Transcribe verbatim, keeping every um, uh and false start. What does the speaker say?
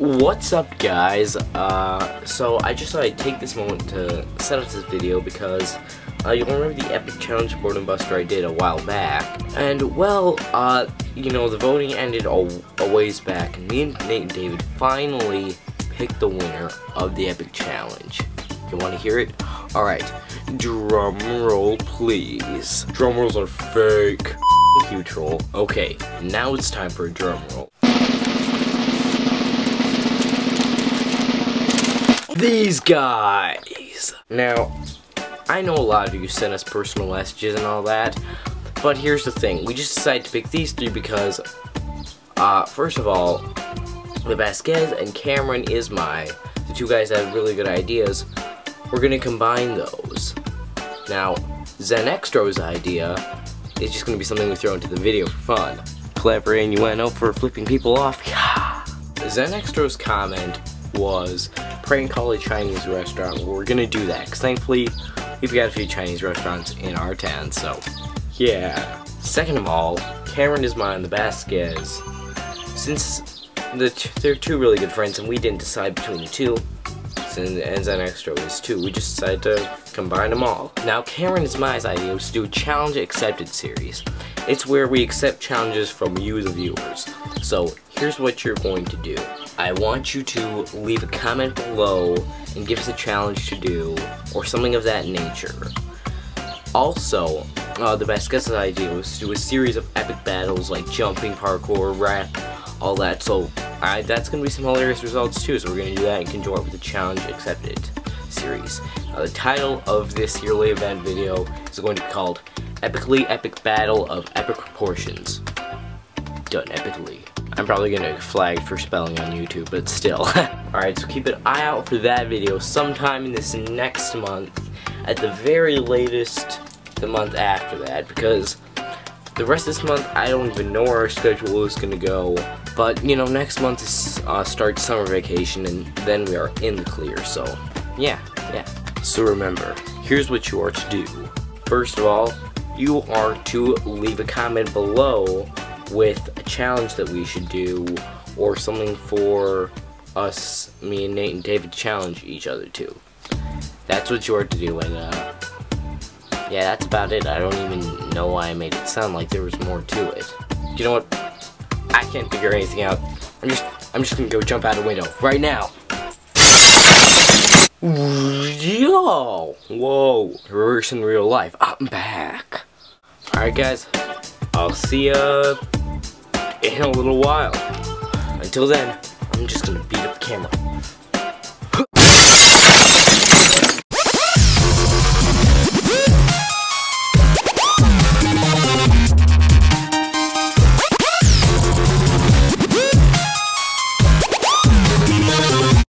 What's up, guys? Uh, so I just thought I'd take this moment to set up this video because uh, you'll remember the epic challenge boredom buster I did a while back, and well, uh, you know, the voting ended a, a ways back, and me and Nate and David finally picked the winner of the epic challenge. You want to hear it? All right, drum roll, please. Drum rolls are fake. You troll. Okay, now it's time for a drum roll. These guys! Now, I know a lot of you sent us personal messages and all that, but here's the thing. We just decided to pick these three because, uh, first of all, TheVasquez and Cameron is my, the two guys that have really good ideas. We're gonna combine those. Now, ZenExtro's idea is just gonna be something we throw into the video for fun. Clever innuendo for flipping people off. Yeah. ZenExtro's comment was, prank call a Chinese restaurant. We're gonna do that because thankfully we've got a few Chinese restaurants in our town, so yeah. Second of all, Cameron is mine, TheVasquez. Since the t they're two really good friends and we didn't decide between the two, and, and ZenExtro is two, we just decided to combine them all. Now, Cameron is my idea was to do a challenge accepted series. It's where we accept challenges from you, the viewers. So here's what you're going to do. I want you to leave a comment below and give us a challenge to do, or something of that nature. Also, uh, TheVasquez's idea was to do a series of epic battles like jumping, parkour, rap, all that. So I, that's going to be some hilarious results too. So we're going to do that and conjoin it with the challenge accepted series. Uh, the title of this yearly event video is going to be called "Epically Epic Battle of Epic Proportions." Done epically. I'm probably gonna get flagged for spelling on YouTube, but still. Alright, so keep an eye out for that video sometime in this next month, at the very latest the month after that, because the rest of this month I don't even know where our schedule is gonna go, but you know, next month is, uh, starts summer vacation and then we are in the clear, so yeah, yeah. So remember, here's what you are to do. First of all, you are to leave a comment below with a challenge that we should do, or something for us, me and Nate and David, challenge each other to. That's what you are to do, and uh, yeah, that's about it. I don't even know why I made it sound like there was more to it. You know what? I can't figure anything out. I'm just, I'm just gonna go jump out a window right now. Yo! Whoa! Reverse in real life. I'm back. All right, guys. I'll see ya in a little while. Until then, I'm just gonna beat up the camera.